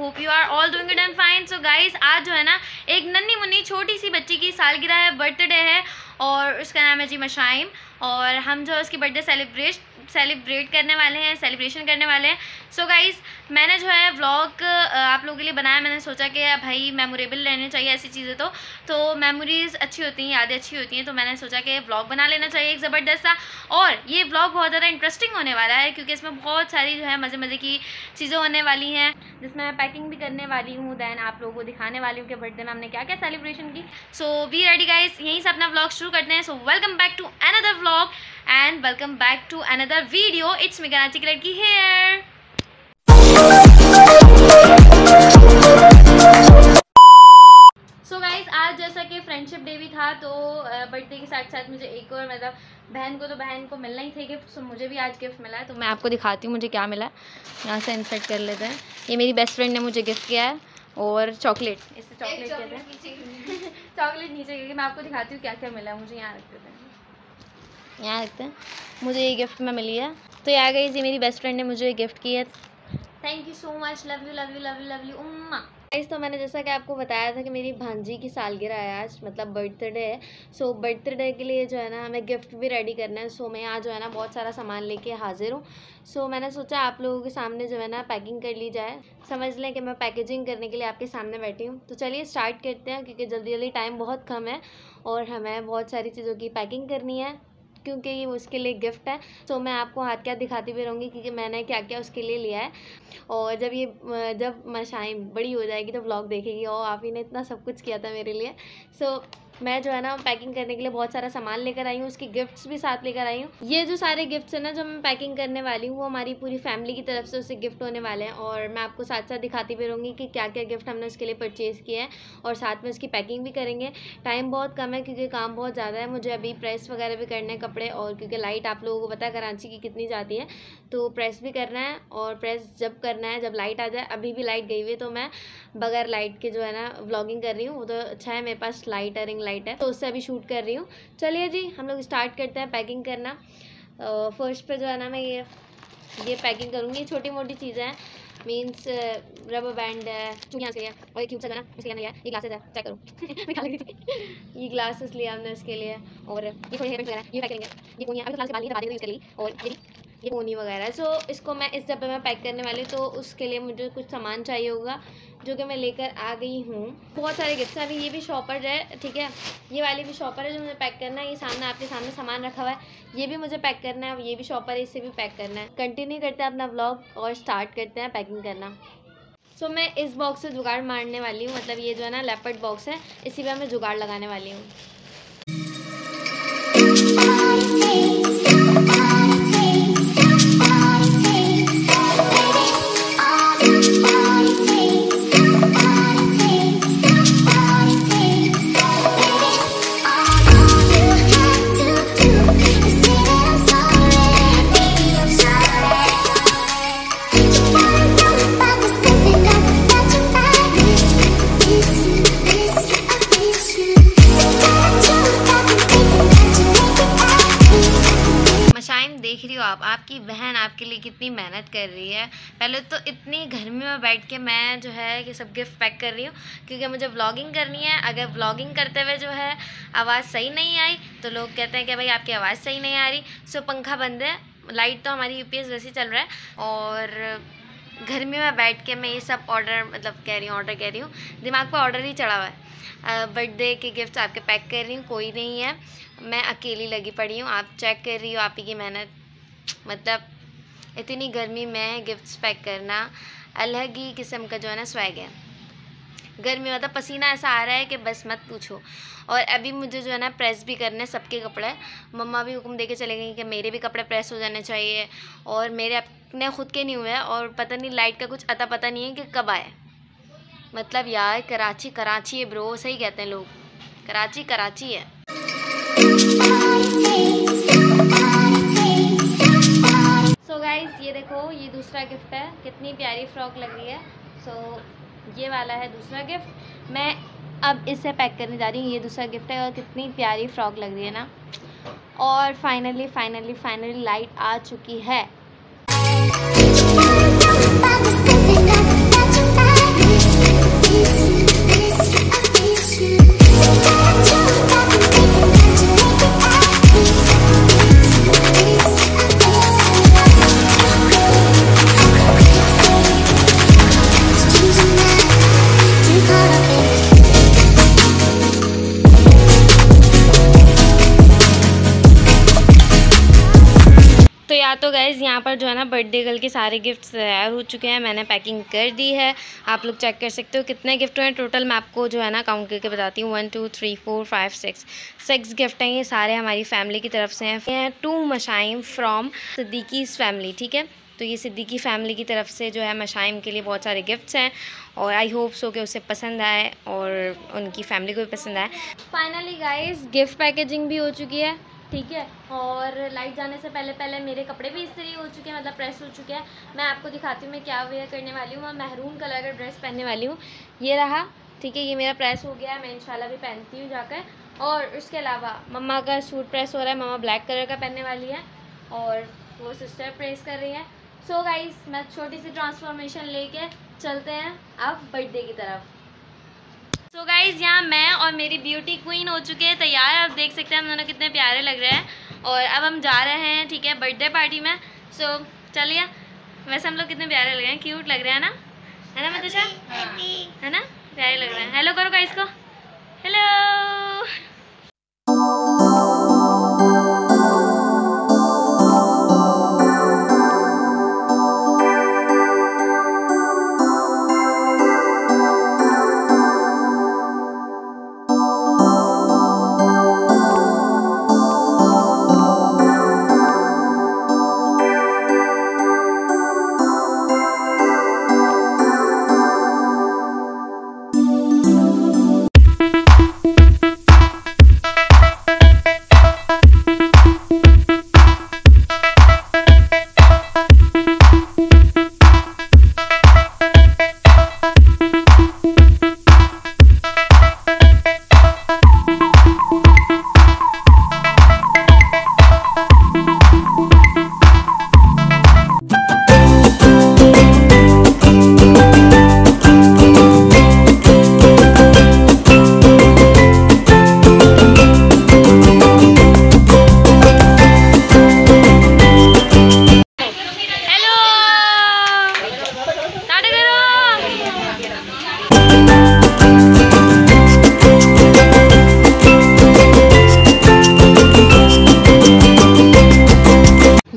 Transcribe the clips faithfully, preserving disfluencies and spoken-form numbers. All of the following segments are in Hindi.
Hope you are all doing it and fine. So guys आज जो है ना एक नन्ही मुन्नी छोटी सी बच्ची की सालगिरह है, बर्थडे है और उसका नाम है जी मशाइम, और हम जो है उसकी बर्थडे सेलिब्रेट सेलिब्रेट करने वाले हैं, सेलिब्रेशन करने वाले हैं। सो गाइज़ मैंने जो है व्लॉग आप लोगों के लिए बनाया, मैंने सोचा कि भाई मेमोरेबल रहने चाहिए ऐसी चीज़ें, तो तो मेमोरीज़ अच्छी होती हैं, यादें अच्छी होती हैं, तो मैंने सोचा कि व्लॉग बना लेना चाहिए एक ज़बरदस्त सा। और ये व्लॉग बहुत ज़्यादा इंटरेस्टिंग होने वाला है क्योंकि इसमें बहुत सारी जो है मज़े मज़े की चीज़ें होने वाली हैं, जिसमें मैं पैकिंग भी करने वाली हूँ, दैन आप लोगों को दिखाने वाली हूँ कि बर्थडे में हमने क्या क्या सेलिब्रेशन की। सो बी रेडी गाइज़, यहीं से अपना व्लॉग शुरू करते हैं। So welcome back to another vlog and welcome back to another video. It's मेघाना चिकलाडी हियर। सो गाइज आज जैसा कि फ्रेंडशिप डे भी था तो बर्थडे के साथ साथ मुझे एक और मतलब बहन को तो बहन को मिलना ही थे गिफ्ट, सो मुझे भी आज गिफ्ट मिला है, तो मैं आपको दिखाती हूँ मुझे क्या मिला है। यहाँ से इंसर्ट कर लेते हैं। ये मेरी बेस्ट फ्रेंड ने मुझे गिफ्ट किया है और चॉकलेट, इससे चॉकलेट कहते हैं, चॉकलेट नीचे गिर गई। मैं आपको दिखाती हूँ क्या क्या मिला है मुझे। यहाँ रखते थे यहाँ रखते हैं मुझे ये गिफ्ट में मिली है। तो यहाँ गाइज ये मेरी बेस्ट फ्रेंड ने मुझे ये गिफ्ट की है। Thank you so much, love you love you love you love you उम्मा। गाइस तो मैंने जैसा कि आपको बताया था कि मेरी भांजी की सालगिरह है आज, मतलब बर्थडे है। सो so, बर्थडे के लिए जो है ना हमें गिफ्ट भी रेडी करना है। सो so, मैं आज जो है ना बहुत सारा सामान लेके हाजिर हूँ। सो so, मैंने सोचा आप लोगों के सामने जो है ना पैकिंग कर ली जाए, समझ लें कि मैं पैकेजिंग करने के लिए आपके सामने बैठी हूँ। तो चलिए स्टार्ट करते हैं क्योंकि जल्दी जल्दी टाइम बहुत कम है और हमें बहुत सारी चीज़ों की पैकिंग करनी है क्योंकि ये उसके लिए गिफ्ट है। तो मैं आपको हाथ क्या दिखाती भी रहूँगी क्योंकि मैंने क्या क्या उसके लिए लिया है। और जब ये जब मशाइम बड़ी हो जाएगी तो व्लॉग देखेगी, और आप ही ने इतना सब कुछ किया था मेरे लिए। सो मैं जो है ना पैकिंग करने के लिए बहुत सारा सामान लेकर आई हूँ, उसके गिफ्ट्स भी साथ लेकर आई हूँ। ये जो सारे गिफ्ट्स हैं ना जो मैं पैकिंग करने वाली हूँ वो हमारी पूरी फैमिली की तरफ से उसे गिफ्ट होने वाले हैं, और मैं आपको साथ साथ दिखाती भी रहूँगी कि क्या क्या गिफ्ट हमने उसके लिए परचेज़ किए हैं और साथ में उसकी पैकिंग भी करेंगे। टाइम बहुत कम है क्योंकि काम बहुत ज़्यादा है, मुझे अभी प्रेस वगैरह भी करना है कपड़े, और क्योंकि लाइट आप लोगों को पता है कराची की कितनी जाती है, तो प्रेस भी करना है। और प्रेस जब करना है जब लाइट आ जाए, अभी भी लाइट गई हुई है तो मैं बगैर लाइट के जो है ना व्लॉगिंग कर रही हूँ। वो तो अच्छा है मेरे पास लाइट है, रिंग लाइट है, तो उससे अभी शूट कर रही हूँ। चलिए जी हम लोग स्टार्ट करते हैं पैकिंग करना। फर्स्ट पर जो है ना मैं ये ये पैकिंग करूँगी। छोटी मोटी चीज़ें हैं, मीन्स रबर बैंड है, चूड़ियाँ है, और एक है ना उसके अंदर ये ग्लासेस है, चेक करूँ ये ग्लासेस लिया हमने उसके लिए, और ये थोड़ी हेयर वगैरह ये पैकिंग ये कोनिया अभी फिलहाल बाल नहीं उसके लिए, और ये कोनी वगैरह। सो इसको मैं इस डब्बे में पैक करने वाली हूँ, तो उसके लिए मुझे कुछ सामान चाहिए होगा जो कि मैं लेकर आ गई हूँ। बहुत सारे गिफ्ट्स हैं। अभी ये भी शॉपर है, ठीक है, ये वाली भी शॉपर है जो मुझे पैक करना है। ये सामने आपके सामने सामान रखा हुआ है, ये भी मुझे पैक करना है, ये भी शॉपर है, इसे भी पैक करना है। कंटिन्यू करते हैं अपना व्लॉग और स्टार्ट करते हैं पैकिंग करना। सो so, मैं इस बॉक्स से जुगाड़ मारने वाली हूँ, मतलब ये जो है ना लेपर्ड बॉक्स है, इसी पर मैं जुगाड़ लगाने वाली हूँ। आप आपकी बहन आपके लिए कितनी मेहनत कर रही है। पहले तो इतनी गर्मी में बैठ के मैं जो है ये सब गिफ्ट पैक कर रही हूँ क्योंकि मुझे व्लॉगिंग करनी है। अगर व्लॉगिंग करते हुए जो है आवाज़ सही नहीं आई तो लोग कहते हैं कि भाई आपकी आवाज़ सही नहीं आ रही। सो पंखा बंद है, लाइट तो हमारी यूपीएस वैसे चल रहा है, और गर्मी में बैठ के मैं ये सब ऑर्डर मतलब कह रही हूँ ऑर्डर कह रही हूँ दिमाग पर ऑर्डर ही चढ़ा हुआ है। बर्थडे के गिफ्ट्स आपके पैक कर रही हूँ, कोई नहीं है, मैं अकेली लगी पड़ी हूँ। आप चेक कर रही हो आप ही की मेहनत, मतलब इतनी गर्मी में गिफ्ट्स पैक करना अलग ही किस्म का जो है ना स्वैग है। गर्मी मतलब पसीना ऐसा आ रहा है कि बस मत पूछो। और अभी मुझे जो है ना प्रेस भी करने सबके कपड़े, मम्मा भी हुक्म दे के चले गई कि मेरे भी कपड़े प्रेस हो जाने चाहिए, और मेरे अपने ख़ुद के नहीं हुए, और पता नहीं लाइट का कुछ अता पता नहीं है कि कब आए। मतलब यार कराची कराची है ब्रो, सही कहते हैं लोग, कराची कराची है। सो so गाइज़ ये देखो ये दूसरा गिफ्ट है, कितनी प्यारी फ्रॉक लग रही है। सो so, ये वाला है दूसरा गिफ्ट, मैं अब इसे पैक करने जा रही हूँ। ये दूसरा गिफ्ट है और कितनी प्यारी फ्रॉक लग रही है ना। और फाइनली फाइनली फाइनली लाइट आ चुकी है। यहाँ पर जो है ना बर्थडे गर्ल के सारे गिफ्ट्स तैयार हो चुके हैं, मैंने पैकिंग कर दी है। आप लोग चेक कर सकते हो कितने गिफ्ट हुए हैं टोटल। मैं आपको जो है ना काउंट करके बताती हूँ, one two three four five six six gift हैं ये सारे हमारी फैमिली की तरफ से हैं। To Mashaim from Siddiqui's family, ठीक है। तो ये सिद्दीकी फैमिली की तरफ से जो है मशाइम के लिए बहुत सारे गिफ्ट्स हैं और आई होप सो कि उसे पसंद आए और उनकी फैमिली को भी पसंद आए। फाइनली गाइस गिफ्ट पैकेजिंग भी हो चुकी है, ठीक है। और लाइट जाने से पहले पहले मेरे कपड़े भी इस्त्री हो चुके हैं, मतलब प्रेस हो चुके हैं। मैं आपको दिखाती हूँ मैं क्या वेयर करने वाली हूँ। मैं महरून कलर का ड्रेस पहनने वाली हूँ, ये रहा, ठीक है। ये मेरा प्रेस हो गया है, मैं इंशाल्लाह भी पहनती हूँ जाकर। और उसके अलावा मम्मा का सूट प्रेस हो रहा है, मम्मा ब्लैक कलर का पहनने वाली है और वो सिस्टर प्रेस कर रही है। सो so गाइस मैं छोटी सी ट्रांसफॉर्मेशन लेके चलते हैं अब बर्थडे की तरफ। सो गाइज़ यहाँ मैं और मेरी ब्यूटी क्वीन हो चुके हैं तैयार। आप देख सकते हैं हम दोनों कितने प्यारे लग रहे हैं और अब हम जा रहे हैं, ठीक है, बर्थडे पार्टी में। सो so, चलिए, वैसे हम लोग कितने प्यारे लग रहे हैं, क्यूट लग रहे हैं ना, है ना मधुशा, है ना, प्यारे लग रहे हैं। हेलो करो गाइज़ को, हेलो।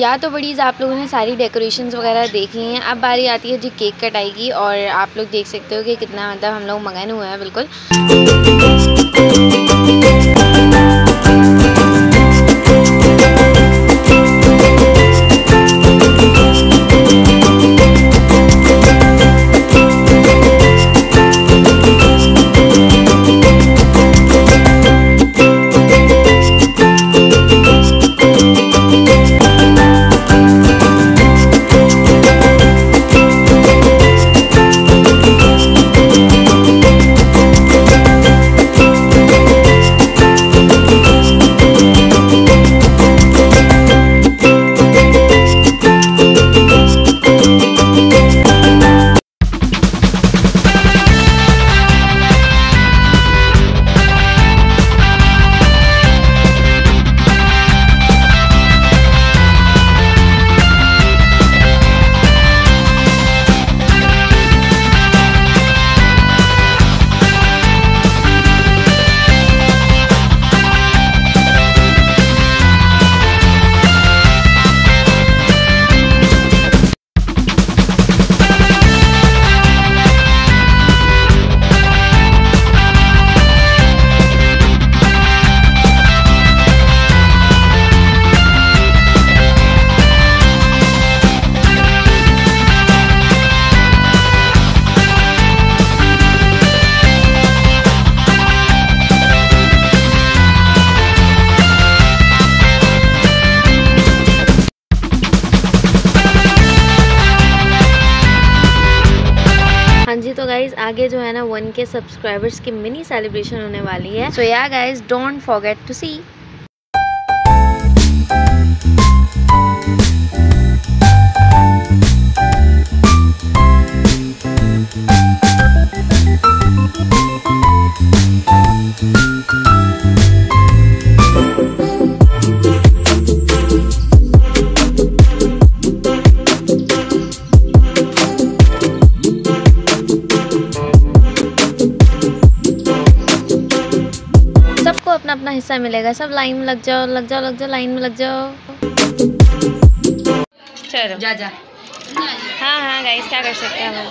या तो बड़ीज़ आप लोगों ने सारी डेकोरेशंस वगैरह देख ली हैं। अब बारी आती है जी केक कटाई की और आप लोग देख सकते हो कि कितना मतलब हम लोग मगन हुए हैं बिल्कुल। तो गाइज आगे जो है ना वन के सब्सक्राइबर्स की मिनी सेलिब्रेशन होने वाली है। So yeah guys don't forget to see. अपना अपना हिस्सा मिलेगा, सब लाइन में लग जाओ लग जाओ लग जाओ लाइन में लग जाओ। चलो जा जा। हाँ हाँ गाइस क्या कर सकते हैं हम।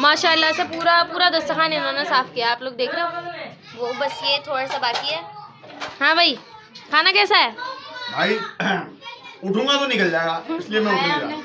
माशाल्लाह से पूरा पूरा दस्तरखान इन्होंने साफ किया, आप लोग देख रहे हो। वो बस ये थोड़ा सा बाकी है। हाँ भाई खाना कैसा है? भाई उठूंगा तो निकल जाएगा, इसलिए मैं उठूंगा।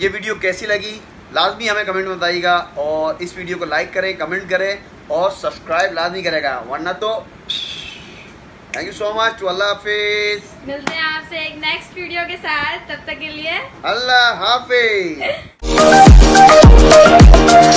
ये वीडियो कैसी लगी लाजमी हमें कमेंट में बताइएगा, और इस वीडियो को लाइक करें, कमेंट करें और सब्सक्राइब लाजमी करेगा, वरना तो। थैंक यू सो मच, तो अल्लाह हाफिज। मिलते हैं आपसे एक नेक्स्ट वीडियो के साथ, तब तक के लिए अल्लाह हाफिज।